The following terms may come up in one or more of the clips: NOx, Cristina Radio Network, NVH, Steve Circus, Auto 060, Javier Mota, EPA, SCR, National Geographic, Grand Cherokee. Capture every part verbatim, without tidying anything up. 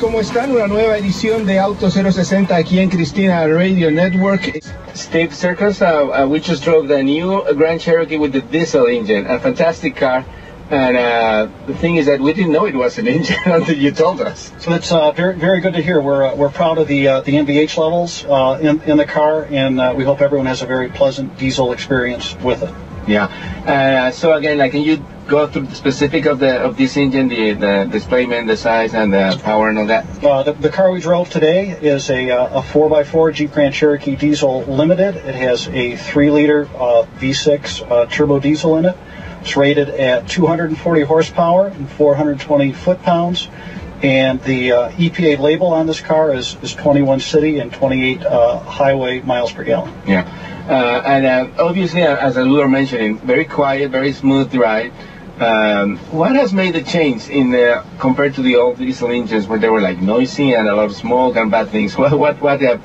¿cómo están? Una nueva edición de Auto cero sesenta aquí en Cristina Radio Network. Steve Circus, uh, uh, we just drove the new Grand Cherokee with the diesel engine, a fantastic car. And uh, the thing is that we didn't know it was an engine until you told us. So that's uh, very, very good to hear. We're uh, we're proud of the uh, the N V H levels uh, in in the car, and uh, we hope everyone has a very pleasant diesel experience with it. Yeah. Uh, so again, like, can you go through the specific of the of this engine, the the displacement, the size, and the power, and all that? Uh, the, the car we drove today is a uh, a four by four Jeep Grand Cherokee Diesel Limited. It has a three liter uh, V six uh, turbo diesel in it. It's rated at two hundred forty horsepower and four hundred twenty foot-pounds, and the uh, E P A label on this car is, is twenty-one city and twenty-eight uh, highway miles per gallon. Yeah, uh, and uh, obviously, uh, as we were mentioning, very quiet, very smooth ride. Um, what has made the change in the, compared to the old diesel engines, where they were like noisy and a lot of smoke and bad things? What what what have,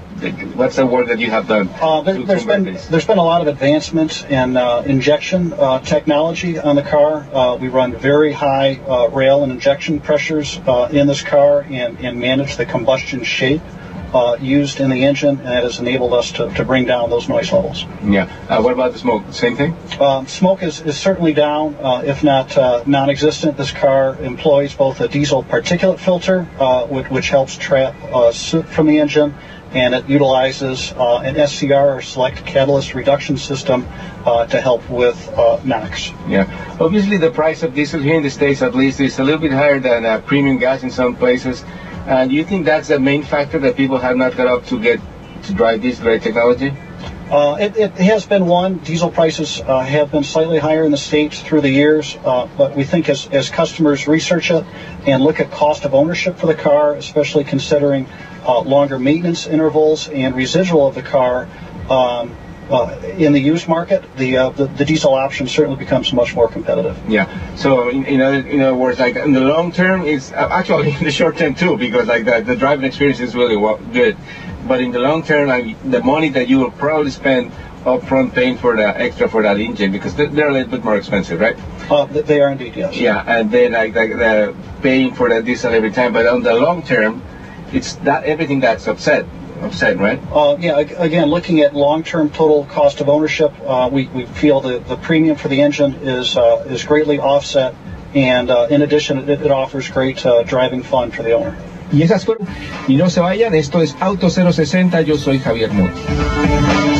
what's the work that you have done? Uh, there, there's been this? there's been a lot of advancements in uh, injection uh, technology on the car. Uh, we run very high uh, rail and injection pressures uh, in this car, and, and manage the combustion shape Uh, used in the engine, and that has enabled us to, to bring down those noise levels. Yeah. Uh, what about the smoke? Same thing? Um, smoke is, is certainly down, uh, if not uh, non-existent. This car employs both a diesel particulate filter, uh, which, which helps trap uh, soot from the engine, and it utilizes uh, an S C R, or Select Catalyst Reduction System, uh, to help with uh, NOx. Yeah. Obviously, the price of diesel here in the States, at least, is a little bit higher than uh, premium gas in some places. And uh, do you think that's the main factor that people have not got up to get to drive this great technology? Uh, it, it has been one. Diesel prices uh, have been slightly higher in the States through the years, uh, but we think as, as customers research it and look at cost of ownership for the car, especially considering uh, longer maintenance intervals and residual of the car, um, Uh, in the used market, the, uh, the the diesel option certainly becomes much more competitive. Yeah. So in, in other in other words, like in the long term, it's uh, actually in the short term too, because like the, the driving experience is really well, good. But in the long term, like the money that you will probably spend upfront paying for the extra for that engine, because they're, they're a little bit more expensive, right? Uh, they are indeed, yes. Yeah, and then like like the paying for that diesel every time. But on the long term, it's that everything that's upset. Upset, right? Uh, yeah, again, looking at long-term total cost of ownership, uh, we, we feel that the premium for the engine is uh, is greatly offset, and uh, in addition, it, it offers great uh, driving fun for the owner. Y esas fueron, y no se vayan, esto es Auto cero sesenta, yo soy Javier Mota.